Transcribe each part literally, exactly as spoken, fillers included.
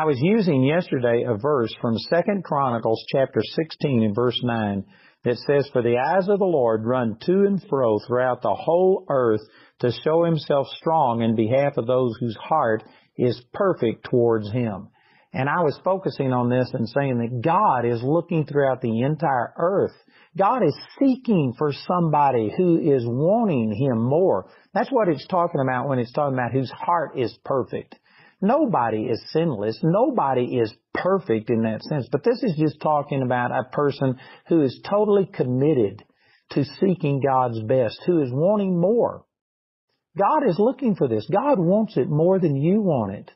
I was using yesterday a verse from Second Chronicles chapter sixteen and verse nine that says, "For the eyes of the Lord run to and fro throughout the whole earth to show himself strong in behalf of those whose heart is perfect towards him." And I was focusing on this and saying that God is looking throughout the entire earth. God is seeking for somebody who is wanting him more. That's what it's talking about when it's talking about whose heart is perfect. Nobody is sinless. Nobody is perfect in that sense. But this is just talking about a person who is totally committed to seeking God's best, who is wanting more. God is looking for this. God wants it more than you want it.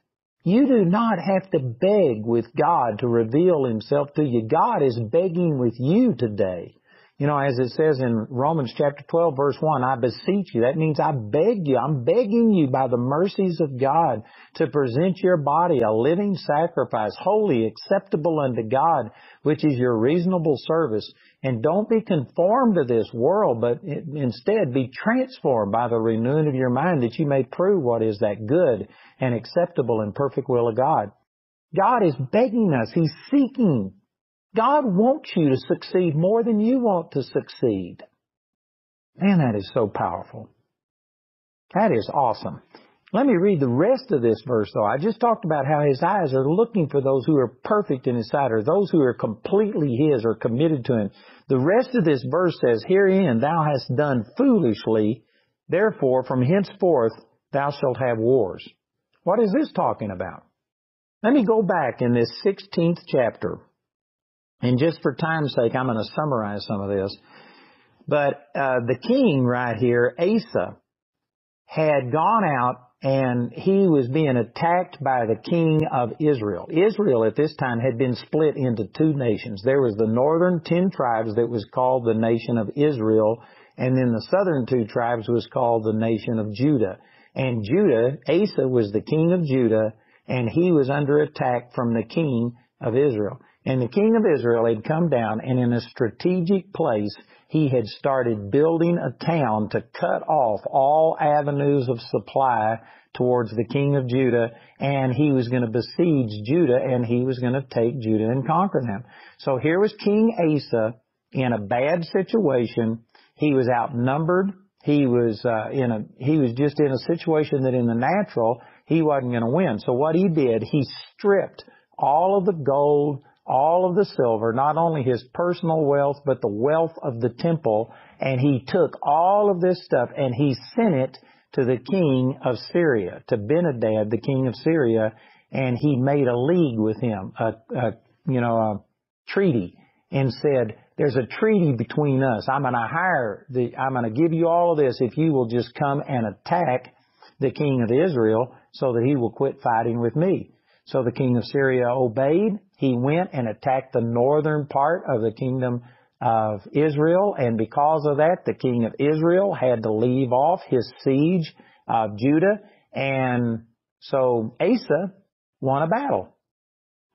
You do not have to beg with God to reveal himself to you. God is begging with you today. You know, as it says in Romans chapter twelve, verse one, "I beseech you." That means I beg you. I'm begging you by the mercies of God to present your body a living sacrifice, holy, acceptable unto God, which is your reasonable service. And don't be conformed to this world, but instead be transformed by the renewing of your mind, that you may prove what is that good and acceptable and perfect will of God. God is begging us. He's seeking. God wants you to succeed more than you want to succeed. Man, that is so powerful. That is awesome. Let me read the rest of this verse, though. I just talked about how his eyes are looking for those who are perfect in his sight, or those who are completely his or committed to him. The rest of this verse says, "Herein thou hast done foolishly, therefore from henceforth thou shalt have wars." What is this talking about? Let me go back in this sixteenth chapter. And just for time's sake, I'm going to summarize some of this. But uh, the king right here, Asa, had gone out and he was being attacked by the king of Israel. Israel at this time had been split into two nations. There was the northern ten tribes that was called the nation of Israel, and then the southern two tribes was called the nation of Judah. And Judah, Asa was the king of Judah, and he was under attack from the king of Israel. And the king of Israel had come down, and in a strategic place, he had started building a town to cut off all avenues of supply towards the king of Judah, and he was going to besiege Judah, and he was going to take Judah and conquer them. So here was King Asa in a bad situation. He was outnumbered. He was uh, in a he was just in a situation that in the natural, he wasn't going to win. So what he did, he stripped all of the gold, all of the silver, not only his personal wealth, but the wealth of the temple. And he took all of this stuff and he sent it to the king of Syria, to Ben-Adad, the king of Syria. And he made a league with him, a, a you know, a treaty, and said, "There's a treaty between us. I'm going to hire the, I'm going to give you all of this if you will just come and attack the king of Israel so that he will quit fighting with me." So the king of Syria obeyed. He went and attacked the northern part of the kingdom of Israel. And because of that, the king of Israel had to leave off his siege of Judah. And so Asa won a battle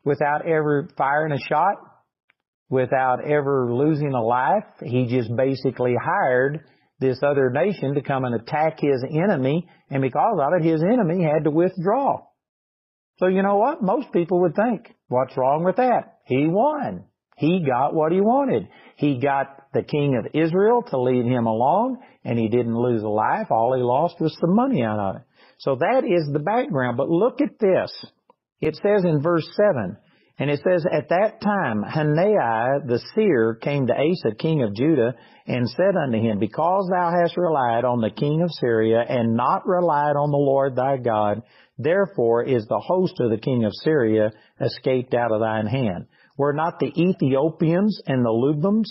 without ever firing a shot, without ever losing a life. He just basically hired this other nation to come and attack his enemy. And because of it, his enemy had to withdraw. So you know what? Most people would think, what's wrong with that? He won. He got what he wanted. He got the king of Israel to leave him alone, and he didn't lose a life. All he lost was some money out of it. So that is the background. But look at this. It says in verse seven, and it says, "At that time Hanani the seer came to Asa, king of Judah, and said unto him, Because thou hast relied on the king of Syria, and not relied on the Lord thy God, therefore is the host of the king of Syria escaped out of thine hand. Were not the Ethiopians and the Lubims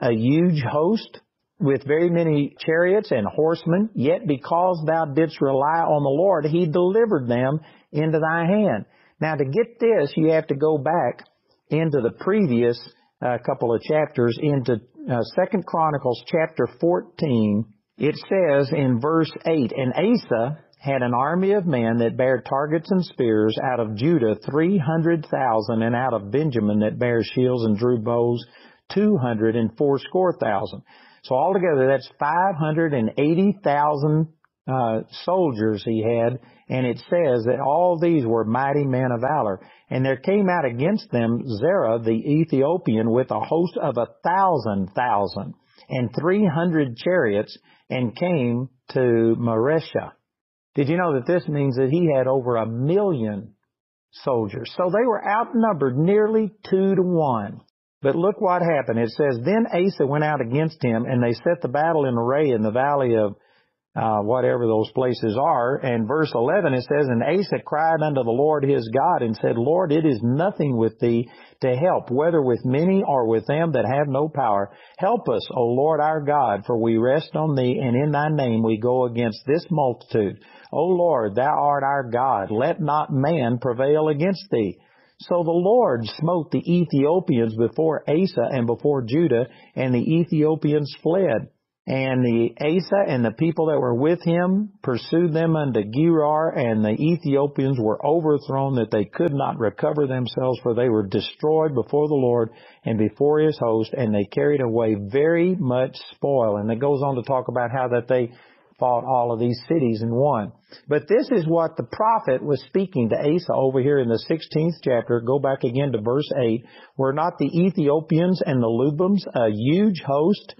a huge host, with very many chariots and horsemen? Yet because thou didst rely on the Lord, he delivered them into thy hand." Now, to get this, you have to go back into the previous uh, couple of chapters, into uh, Second Chronicles chapter fourteen. It says in verse eight, "And Asa had an army of men that bare targets and spears, out of Judah three hundred thousand, and out of Benjamin that bare shields and drew bows two hundred and fourscore thousand." So altogether, that's five hundred eighty thousand uh, soldiers he had, and it says that all these were mighty men of valor. And there came out against them Zerah the Ethiopian with a host of a thousand thousand and three hundred chariots, and came to Maresha. Did you know that this means that he had over a million soldiers? So they were outnumbered nearly two to one. But look what happened. It says, then Asa went out against him, and they set the battle in array in the valley of uh, whatever those places are. And verse eleven, it says, and Asa cried unto the Lord his God, and said, Lord, it is nothing with thee to help, whether with many or with them that have no power. Help us, O Lord our God, for we rest on thee, and in thy name we go against this multitude. O Lord, thou art our God. Let not man prevail against thee. So the Lord smote the Ethiopians before Asa and before Judah, and the Ethiopians fled. And the Asa and the people that were with him pursued them unto Gerar, and the Ethiopians were overthrown, that they could not recover themselves, for they were destroyed before the Lord and before his host, and they carried away very much spoil. And it goes on to talk about how that they fought all of these cities and won. But this is what the prophet was speaking to Asa over here in the sixteenth chapter. Go back again to verse eight. Were not the Ethiopians and the Lubims a huge host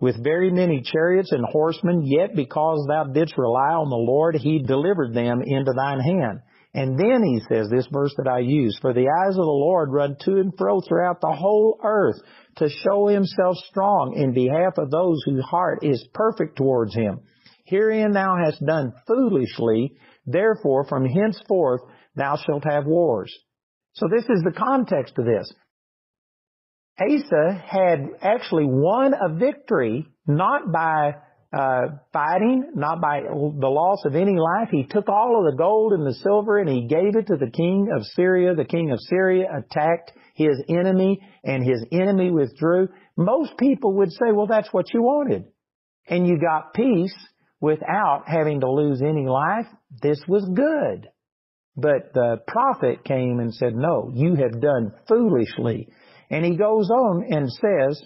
with very many chariots and horsemen? Yet because thou didst rely on the Lord, he delivered them into thine hand. And then he says, this verse that I use, for the eyes of the Lord run to and fro throughout the whole earth to show himself strong in behalf of those whose heart is perfect towards him. Herein thou hast done foolishly, therefore from henceforth thou shalt have wars. So this is the context of this. Asa had actually won a victory, not by uh, fighting, not by the loss of any life. He took all of the gold and the silver and he gave it to the king of Syria. The king of Syria attacked his enemy, and his enemy withdrew. Most people would say, well, that's what you wanted. And you got peace without having to lose any life. This was good. But the prophet came and said, no, you have done foolishly. And he goes on and says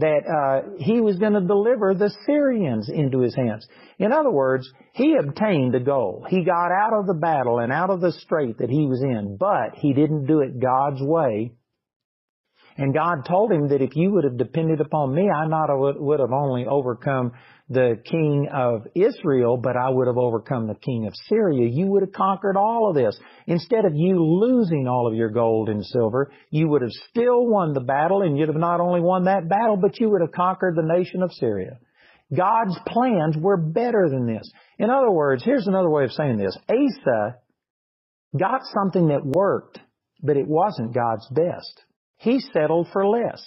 that uh, he was going to deliver the Syrians into his hands. In other words, he obtained the goal. He got out of the battle and out of the strait that he was in, but he didn't do it God's way. And God told him that if you would have depended upon me, I not would have only overcome the king of Israel, but I would have overcome the king of Syria. You would have conquered all of this. Instead of you losing all of your gold and silver, you would have still won the battle, and you'd have not only won that battle, but you would have conquered the nation of Syria. God's plans were better than this. In other words, here's another way of saying this. Asa got something that worked, but it wasn't God's best. He settled for less.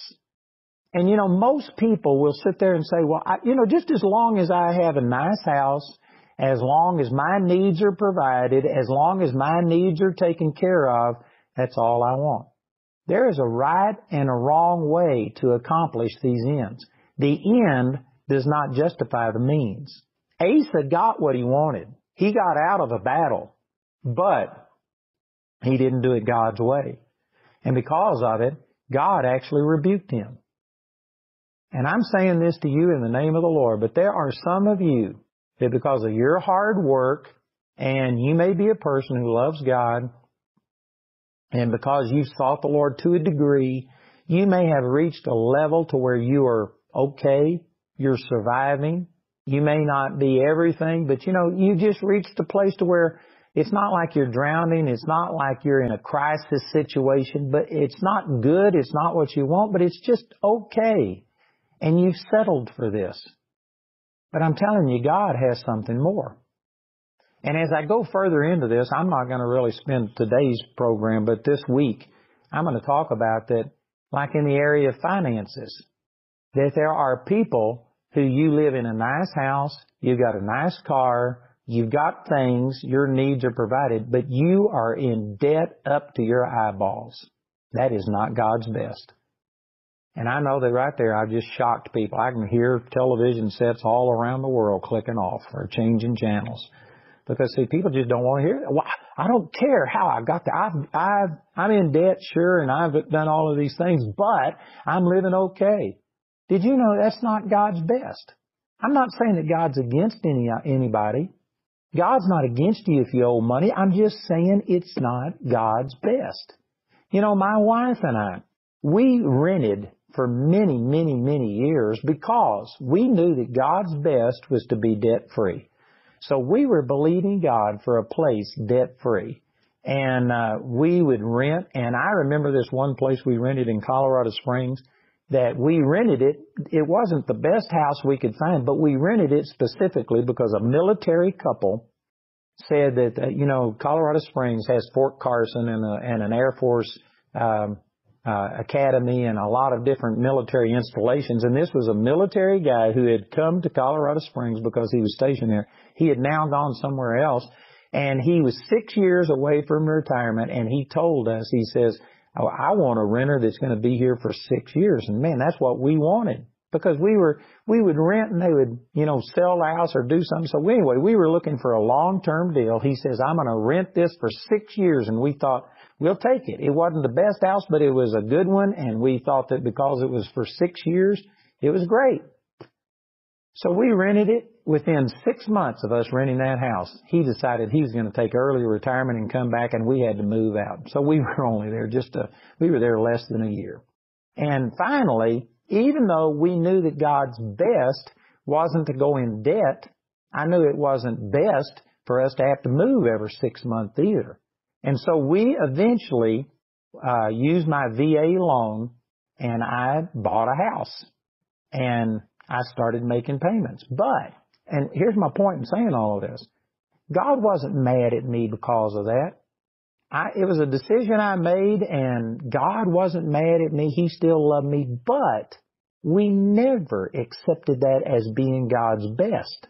And, you know, most people will sit there and say, well, I, you know, just as long as I have a nice house, as long as my needs are provided, as long as my needs are taken care of, that's all I want. There is a right and a wrong way to accomplish these ends. The end does not justify the means. Asa got what he wanted. He got out of a battle, but he didn't do it God's way. And because of it, God actually rebuked him. And I'm saying this to you in the name of the Lord, but there are some of you that because of your hard work, and you may be a person who loves God, and because you've sought the Lord to a degree, you may have reached a level to where you are okay, you're surviving, you may not be everything, but you know, you just reached a place to where it's not like you're drowning. It's not like you're in a crisis situation, but it's not good. It's not what you want, but it's just okay. And you've settled for this. But I'm telling you, God has something more. And as I go further into this, I'm not going to really spend today's program, but this week I'm going to talk about that, like in the area of finances, that there are people who you live in a nice house, you've got a nice car, you've got things, your needs are provided, but you are in debt up to your eyeballs. That is not God's best. And I know that right there I've just shocked people. I can hear television sets all around the world clicking off or changing channels. Because, see, people just don't want to hear it. Well, I don't care how I got there. I've, I've, I'm in debt, sure, and I've done all of these things, but I'm living okay. Did you know that's not God's best? I'm not saying that God's against any anybody. God's not against you if you owe money. I'm just saying it's not God's best. You know, my wife and I, we rented for many, many, many years because we knew that God's best was to be debt-free. So we were believing God for a place debt-free. And uh, we would rent, and I remember this one place we rented in Colorado Springs, that we rented it. It wasn't the best house we could find, but we rented it specifically because a military couple said that, uh, you know, Colorado Springs has Fort Carson and, a, and an Air Force um, uh, academy and a lot of different military installations. And this was a military guy who had come to Colorado Springs because he was stationed there. He had now gone somewhere else, and he was six years away from retirement, and he told us, he says, oh, I want a renter that's going to be here for six years. And man, that's what we wanted, because we were, we would rent and they would, you know, sell the house or do something. So anyway, we were looking for a long-term deal. He says, I'm going to rent this for six years. And we thought, we'll take it. It wasn't the best house, but it was a good one. And we thought that because it was for six years, it was great. So we rented it. Within six months of us renting that house, he decided he was going to take early retirement and come back, and we had to move out. So we were only there just a, we were there less than a year. And finally, even though we knew that God's best wasn't to go in debt, I knew it wasn't best for us to have to move every six months either. And so we eventually uh, used my V A loan, and I bought a house, and I started making payments. But, and here's my point in saying all of this, God wasn't mad at me because of that. I, it was a decision I made, and God wasn't mad at me. He still loved me, but we never accepted that as being God's best.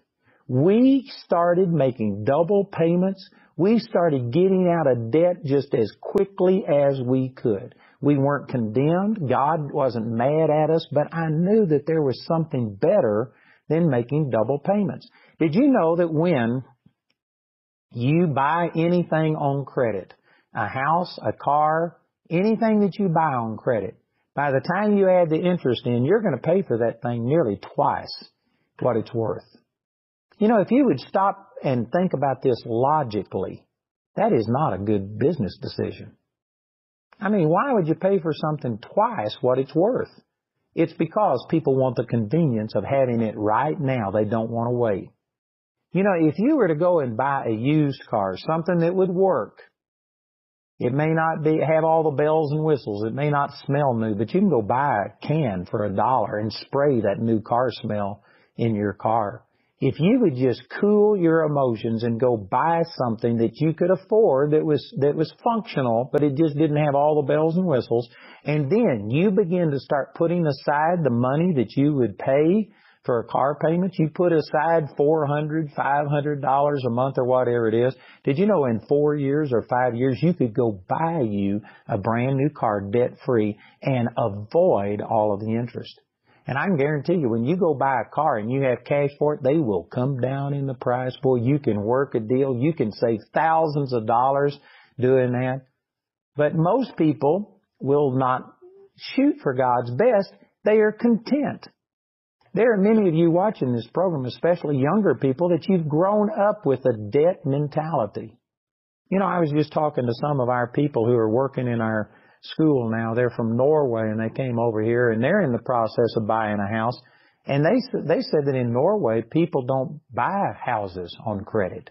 We started making double payments. We started getting out of debt just as quickly as we could. We weren't condemned. God wasn't mad at us, but I knew that there was something better than making double payments. Did you know that when you buy anything on credit, a house, a car, anything that you buy on credit, by the time you add the interest in, you're going to pay for that thing nearly twice what it's worth? You know, if you would stop and think about this logically, that is not a good business decision. I mean, why would you pay for something twice what it's worth? It's because people want the convenience of having it right now. They don't want to wait. You know, if you were to go and buy a used car, something that would work, it may not be have all the bells and whistles. It may not smell new, but you can go buy a can for a dollar and spray that new car smell in your car. If you would just cool your emotions and go buy something that you could afford that was that was functional, but it just didn't have all the bells and whistles, and then you begin to start putting aside the money that you would pay for a car payment. You put aside four hundred dollars, five hundred dollars a month or whatever it is. Did you know in four years or five years you could go buy you a brand new car debt-free and avoid all of the interest? And I can guarantee you, when you go buy a car and you have cash for it, they will come down in the price. Boy, you can work a deal. You can save thousands of dollars doing that. But most people will not shoot for God's best. They are content. There are many of you watching this program, especially younger people, that you've grown up with a debt mentality. You know, I was just talking to some of our people who are working in our school now. They're from Norway, and they came over here, and they're in the process of buying a house. And they they said that in Norway, people don't buy houses on credit.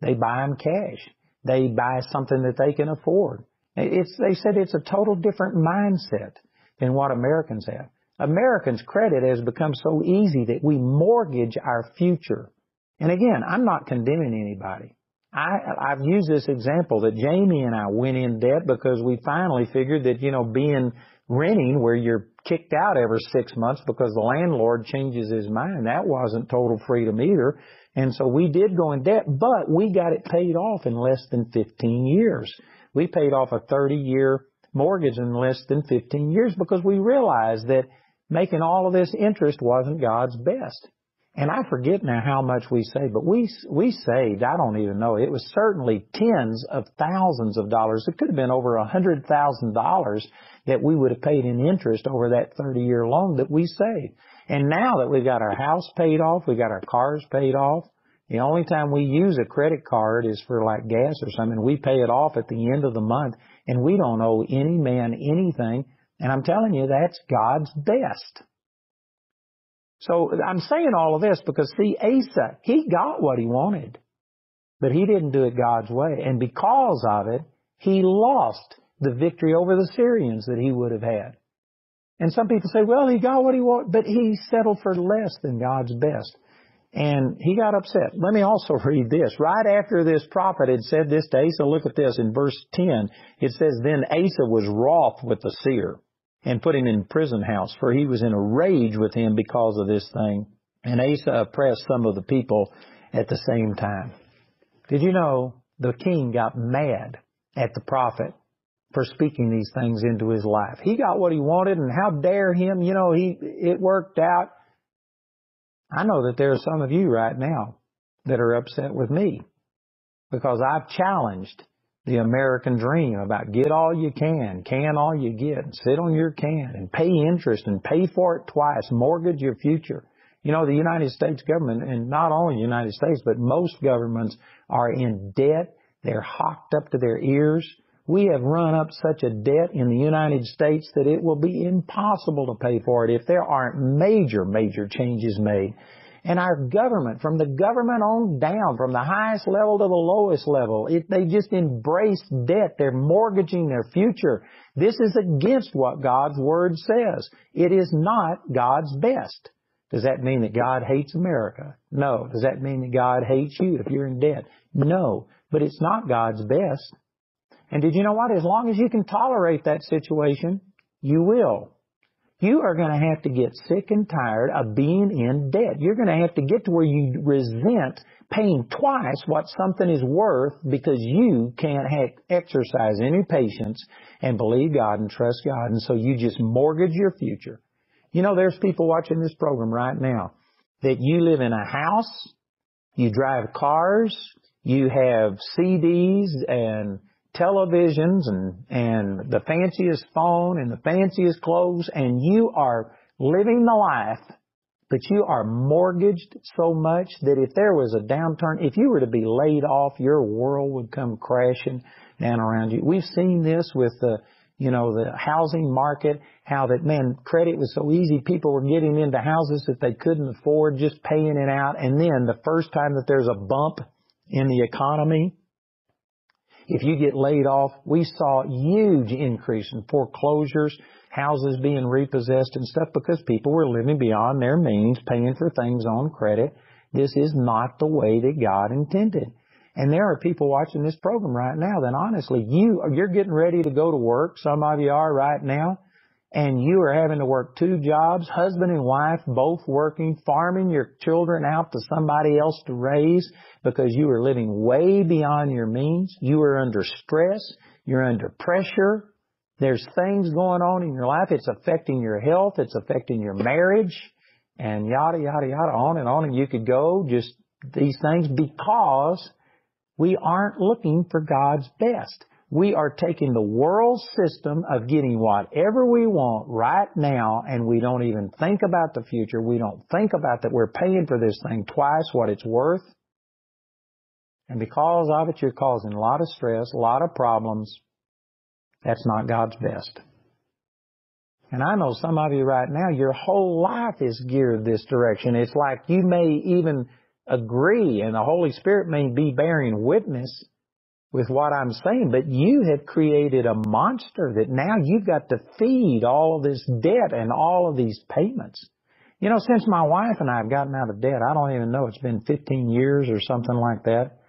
They buy them cash. They buy something that they can afford. It's, they said it's a total different mindset than what Americans have. Americans' credit has become so easy that we mortgage our future. And again, I'm not condemning anybody. I, I've used this example that Jamie and I went in debt because we finally figured that, you know, being renting where you're kicked out every six months because the landlord changes his mind, that wasn't total freedom either. And so we did go in debt, but we got it paid off in less than fifteen years. We paid off a thirty-year mortgage in less than fifteen years because we realized that making all of this interest wasn't God's best. And I forget now how much we saved, but we we saved, I don't even know, it was certainly tens of thousands of dollars. It could have been over one hundred thousand dollars that we would have paid in interest over that thirty-year loan that we saved. And now that we've got our house paid off, we've got our cars paid off, the only time we use a credit card is for like gas or something. We pay it off at the end of the month, and we don't owe any man anything. And I'm telling you, that's God's best. So I'm saying all of this because, see, Asa, he got what he wanted, but he didn't do it God's way. And because of it, he lost the victory over the Syrians that he would have had. And some people say, well, he got what he wanted, but he settled for less than God's best. And he got upset. Let me also read this. Right after this prophet had said this to Asa, look at this in verse ten. It says, then Asa was wroth with the seer and put him in prison house, for he was in a rage with him because of this thing. And Asa oppressed some of the people at the same time. Did you know the king got mad at the prophet for speaking these things into his life? He got what he wanted, and how dare him, you know, he it worked out. I know that there are some of you right now that are upset with me because I've challenged the American dream about get all you can, can all you get, sit on your can, and pay interest and pay for it twice, mortgage your future. You know, the United States government, and not only the United States, but most governments are in debt. They're hocked up to their ears. We have run up such a debt in the United States that it will be impossible to pay for it if there aren't major, major changes made. And our government, from the government on down, from the highest level to the lowest level, it, they just embrace debt. They're mortgaging their future. This is against what God's Word says. It is not God's best. Does that mean that God hates America? No. Does that mean that God hates you if you're in debt? No. But it's not God's best. And did you know what? As long as you can tolerate that situation, you will. You are going to have to get sick and tired of being in debt. You're going to have to get to where you resent paying twice what something is worth because you can't exercise any patience and believe God and trust God. And so you just mortgage your future. You know, there's people watching this program right now that you live in a house, you drive cars, you have C Ds and televisions and, and the fanciest phone and the fanciest clothes, and you are living the life, but you are mortgaged so much that if there was a downturn, if you were to be laid off, your world would come crashing down around you. We've seen this with the, you know, the housing market, how that, man, credit was so easy. People were getting into houses that they couldn't afford, just paying it out. And then the first time that there's a bump in the economy, if you get laid off, we saw a huge increase in foreclosures, houses being repossessed and stuff because people were living beyond their means, paying for things on credit. This is not the way that God intended. And there are people watching this program right now that honestly, you, you're getting ready to go to work. Some of you are right now. And you are having to work two jobs, husband and wife, both working, farming your children out to somebody else to raise because you are living way beyond your means. You are under stress. You're under pressure. There's things going on in your life. It's affecting your health. It's affecting your marriage, and yada, yada, yada, on and on. And you could go just these things because we aren't looking for God's best. We are taking the world system of getting whatever we want right now, and we don't even think about the future. We don't think about that we're paying for this thing twice what it's worth. And because of it, you're causing a lot of stress, a lot of problems. That's not God's best. And I know some of you right now, your whole life is geared this direction. It's like you may even agree, and the Holy Spirit may be bearing witness with what I'm saying, but you have created a monster that now you've got to feed all of this debt and all of these payments. You know, since my wife and I have gotten out of debt, I don't even know, it's been fifteen years or something like that.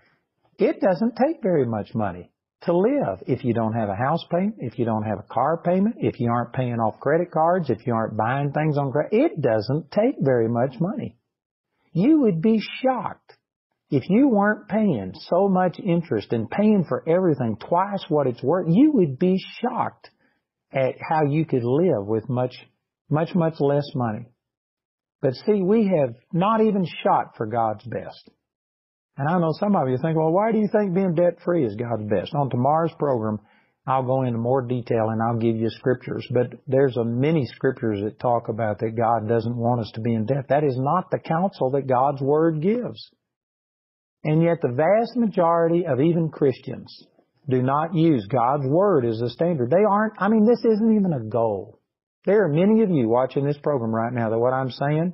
It doesn't take very much money to live if you don't have a house payment, if you don't have a car payment, if you aren't paying off credit cards, if you aren't buying things on credit. It doesn't take very much money. You would be shocked if you weren't paying so much interest and paying for everything twice what it's worth. You would be shocked at how you could live with much, much, much less money. But see, we have not even shot for God's best. And I know some of you think, well, why do you think being debt-free is God's best? On tomorrow's program, I'll go into more detail and I'll give you scriptures. But there's a many scriptures that talk about that God doesn't want us to be in debt. That is not the counsel that God's Word gives. And yet the vast majority of even Christians do not use God's Word as a standard. They aren't, I mean, this isn't even a goal. There are many of you watching this program right now that what I'm saying,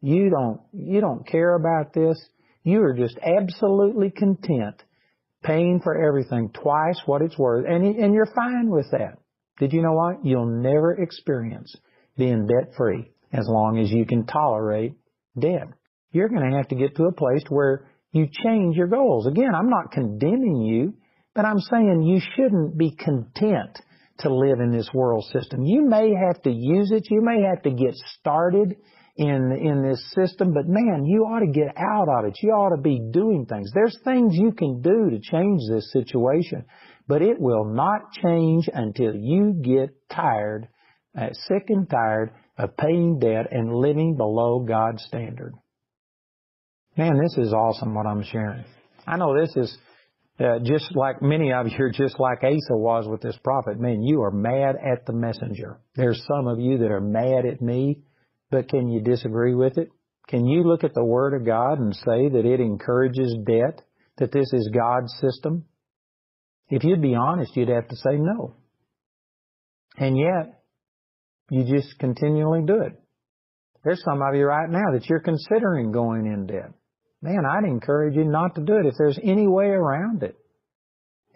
you don't, you don't care about this. You are just absolutely content paying for everything twice what it's worth, and, and you're fine with that. Did you know what? You'll never experience being debt-free as long as you can tolerate debt. You're going to have to get to a place where you change your goals. Again, I'm not condemning you, but I'm saying you shouldn't be content to live in this world system. You may have to use it. You may have to get started in in this system, but man, you ought to get out of it. You ought to be doing things. There's things you can do to change this situation, but it will not change until you get tired, uh, sick and tired of paying debt and living below God's standard. Man, this is awesome what I'm sharing. I know this is uh, just like many of you are just like Asa was with this prophet. Man, you are mad at the messenger. There's some of you that are mad at me. But can you disagree with it? Can you look at the Word of God and say that it encourages debt, that this is God's system? If you'd be honest, you'd have to say no. And yet, you just continually do it. There's some of you right now that you're considering going in debt. Man, I'd encourage you not to do it if there's any way around it.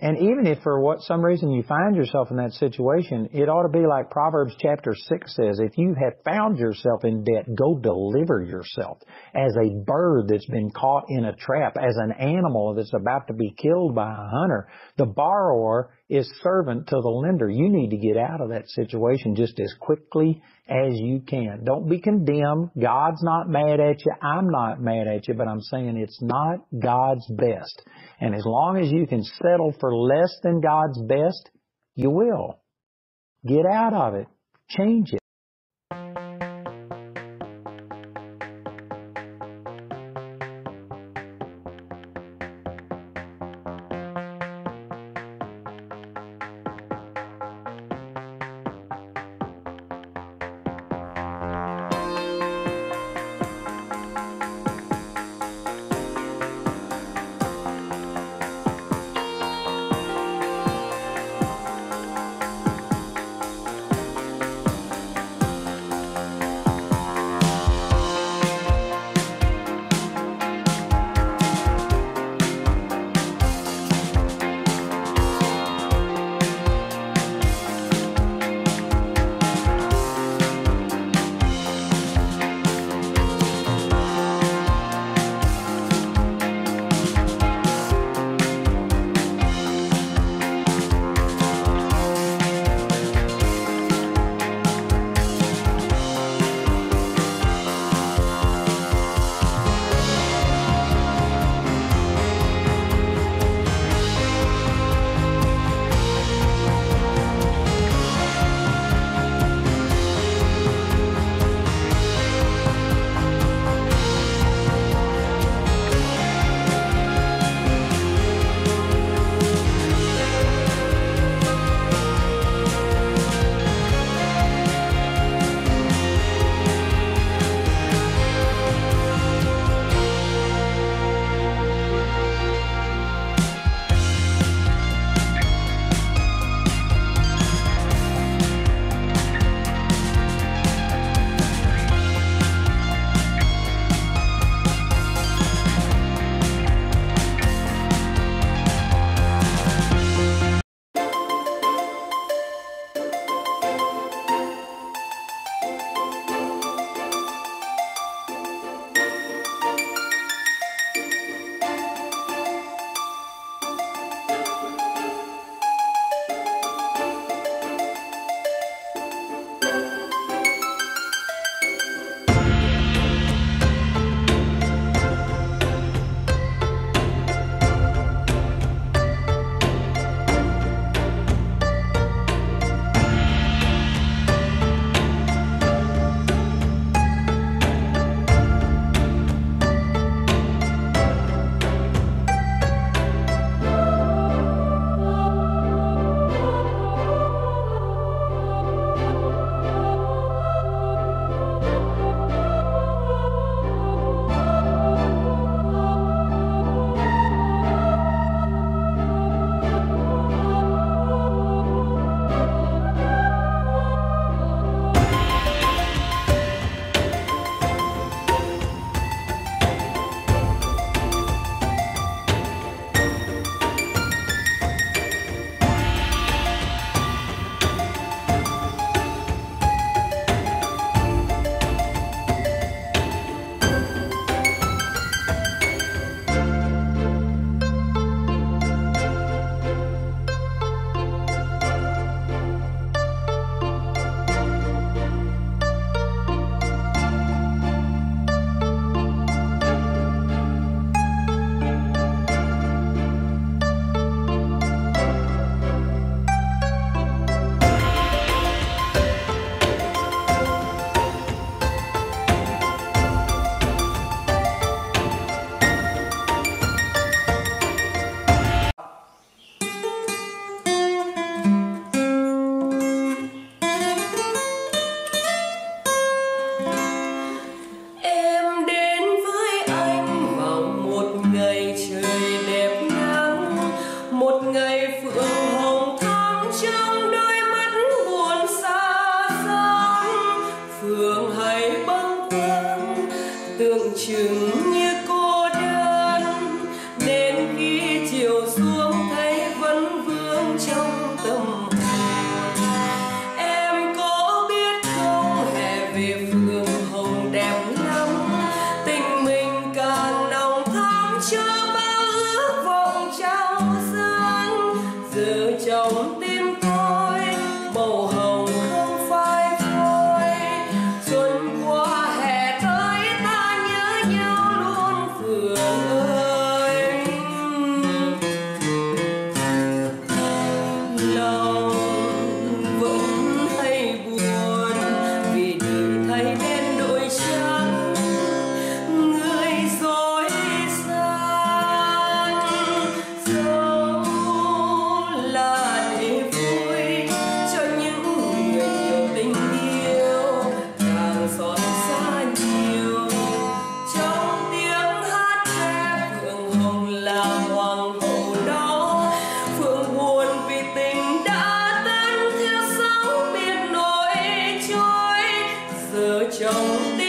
And even if for what some reason you find yourself in that situation, it ought to be like Proverbs chapter six says, if you have found yourself in debt, go deliver yourself as a bird that's been caught in a trap, as an animal that's about to be killed by a hunter. The borrower is servant to the lender. You need to get out of that situation just as quickly as you can. Don't be condemned. God's not mad at you. I'm not mad at you, but I'm saying it's not God's best. And as long as you can settle for less than God's best, you will. Get out of it. Change it. don't